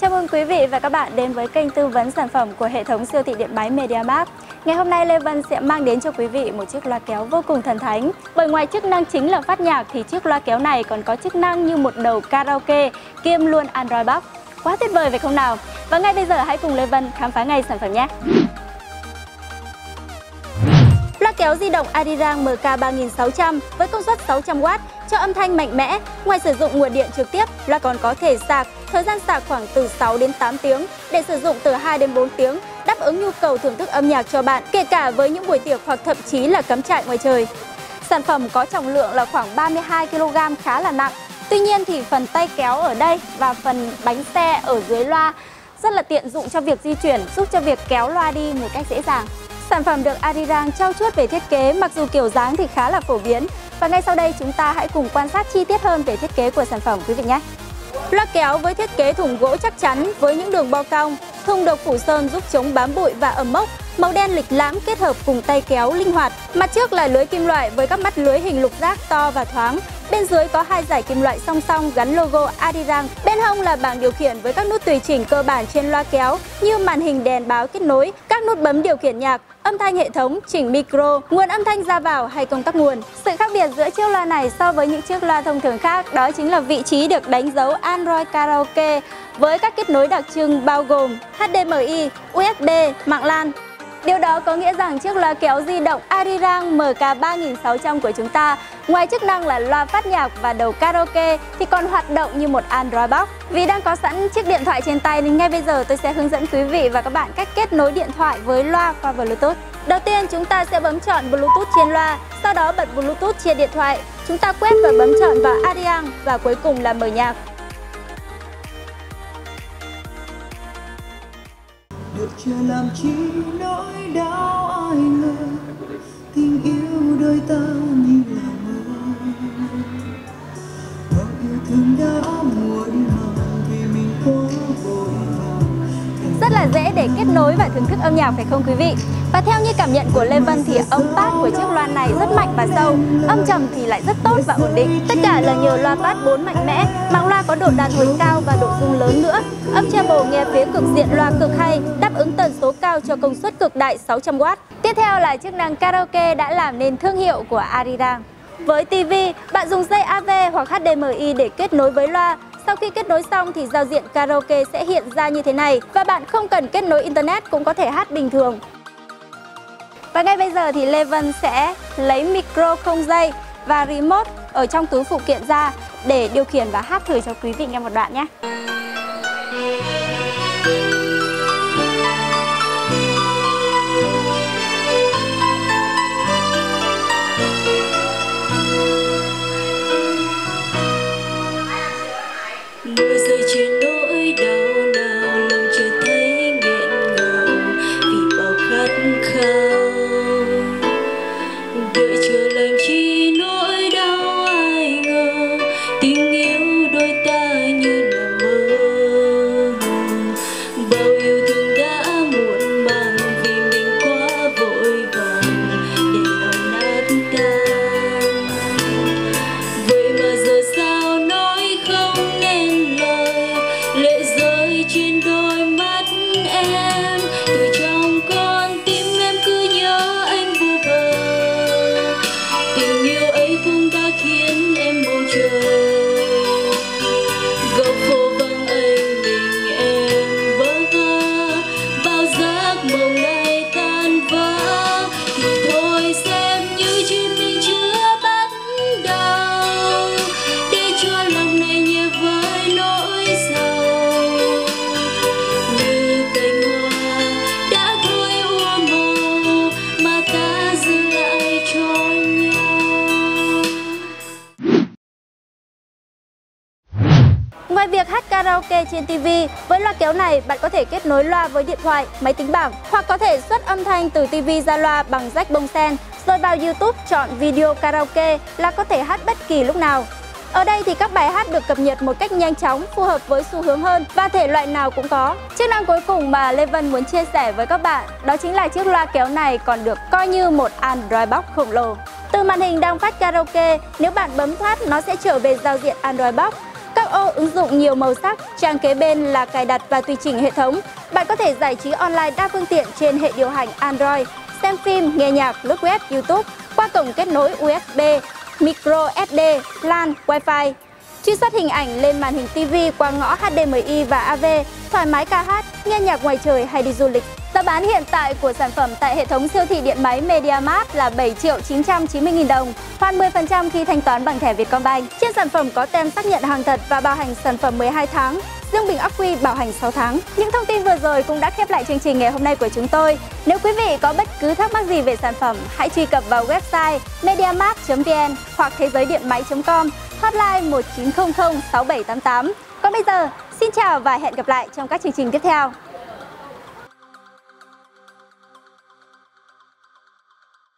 Chào mừng quý vị và các bạn đến với kênh tư vấn sản phẩm của hệ thống siêu thị điện máy MediaMart. Ngày hôm nay Lê Vân sẽ mang đến cho quý vị một chiếc loa kéo vô cùng thần thánh. Bởi ngoài chức năng chính là phát nhạc thì chiếc loa kéo này còn có chức năng như một đầu karaoke kiêm luôn Android Box. Quá tuyệt vời phải không nào? Và ngay bây giờ hãy cùng Lê Vân khám phá ngay sản phẩm nhé! Loa kéo di động Arirang MK3600 với công suất 600W cho âm thanh mạnh mẽ. Ngoài sử dụng nguồn điện trực tiếp, loa còn có thể sạc, thời gian sạc khoảng từ 6 đến 8 tiếng, để sử dụng từ 2 đến 4 tiếng, đáp ứng nhu cầu thưởng thức âm nhạc cho bạn, kể cả với những buổi tiệc hoặc thậm chí là cắm trại ngoài trời. Sản phẩm có trọng lượng là khoảng 32 kg, khá là nặng. Tuy nhiên thì phần tay kéo ở đây và phần bánh xe ở dưới loa rất là tiện dụng cho việc di chuyển, giúp cho việc kéo loa đi một cách dễ dàng. Sản phẩm được Arirang trau chuốt về thiết kế, mặc dù kiểu dáng thì khá là phổ biến. Và ngay sau đây chúng ta hãy cùng quan sát chi tiết hơn về thiết kế của sản phẩm quý vị nhé. Loa kéo với thiết kế thùng gỗ chắc chắn với những đường bo cong, thùng được phủ sơn giúp chống bám bụi và ẩm mốc, màu đen lịch lãm kết hợp cùng tay kéo linh hoạt. Mặt trước là lưới kim loại với các mắt lưới hình lục giác to và thoáng. Bên dưới có hai dải kim loại song song gắn logo Arirang. Bên hông là bảng điều khiển với các nút tùy chỉnh cơ bản trên loa kéo như màn hình đèn báo kết nối, các nút bấm điều khiển nhạc, âm thanh hệ thống, chỉnh micro, nguồn âm thanh ra vào hay công tắc nguồn. Sự khác biệt giữa chiếc loa này so với những chiếc loa thông thường khác đó chính là vị trí được đánh dấu Android Karaoke với các kết nối đặc trưng bao gồm HDMI, USB, mạng LAN. Điều đó có nghĩa rằng chiếc loa kéo di động Arirang MK3600 của chúng ta, ngoài chức năng là loa phát nhạc và đầu karaoke thì còn hoạt động như một Android Box. Vì đang có sẵn chiếc điện thoại trên tay nên ngay bây giờ tôi sẽ hướng dẫn quý vị và các bạn cách kết nối điện thoại với loa qua Bluetooth. Đầu tiên chúng ta sẽ bấm chọn Bluetooth trên loa, sau đó bật Bluetooth trên điện thoại. Chúng ta quét và bấm chọn vào Arirang và cuối cùng là mở nhạc. Được chưa làm chi nỗi đau ai ngờ, tình yêu đôi ta như là mơ. Bao yêu thương đã muộn màng vì mình có vội vàng. Rất là dễ để kết nối và thưởng thức âm nhạc phải không quý vị? Và theo như cảm nhận của Lê Vân thì âm phát của chiếc loa này rất mạnh và sâu, âm trầm thì lại rất tốt và ổn định. Tất cả là nhờ loa phát 4 mạnh mẽ, mạng loa có độ đàn hồi cao và độ rung lớn nữa. Âm treble nghe phía cực diện loa cực hay, đáp ứng tần số cao cho công suất cực đại 600W. Tiếp theo là chức năng karaoke đã làm nên thương hiệu của Arirang. Với TV, bạn dùng dây AV hoặc HDMI để kết nối với loa. Sau khi kết nối xong thì giao diện karaoke sẽ hiện ra như thế này và bạn không cần kết nối internet cũng có thể hát bình thường. Và ngay bây giờ thì Lê Vân sẽ lấy micro không dây và remote ở trong túi phụ kiện ra để điều khiển và hát thử cho quý vị nghe một đoạn nhé. Ngoài việc hát karaoke trên TV, với loa kéo này bạn có thể kết nối loa với điện thoại, máy tính bảng hoặc có thể xuất âm thanh từ TV ra loa bằng jack bông sen, rồi vào YouTube chọn video karaoke là có thể hát bất kỳ lúc nào. Ở đây thì các bài hát được cập nhật một cách nhanh chóng, phù hợp với xu hướng hơn và thể loại nào cũng có. Chức năng cuối cùng mà Lê Vân muốn chia sẻ với các bạn đó chính là chiếc loa kéo này còn được coi như một Android Box khổng lồ. Từ màn hình đang phát karaoke, nếu bạn bấm thoát nó sẽ trở về giao diện Android Box. Các ô ứng dụng nhiều màu sắc, trang kế bên là cài đặt và tùy chỉnh hệ thống. Bạn có thể giải trí online đa phương tiện trên hệ điều hành Android, xem phim, nghe nhạc, lướt web, YouTube qua cổng kết nối USB, micro SD, LAN, Wi-Fi. Truy xuất hình ảnh lên màn hình TV qua ngõ HDMI và AV, thoải mái ca hát, nghe nhạc ngoài trời hay đi du lịch. Giá bán hiện tại của sản phẩm tại hệ thống siêu thị điện máy MediaMart là 7.990.000 đồng, hoàn 10% khi thanh toán bằng thẻ Vietcombank. Trên sản phẩm có tem xác nhận hàng thật và bảo hành sản phẩm 12 tháng, riêng bình ắc quy bảo hành 6 tháng. Những thông tin vừa rồi cũng đã khép lại chương trình ngày hôm nay của chúng tôi. Nếu quý vị có bất cứ thắc mắc gì về sản phẩm, hãy truy cập vào website mediamart.vn hoặc thế giới điện máy.com, hotline 1900 6788. Còn bây giờ, xin chào và hẹn gặp lại trong các chương trình tiếp theo.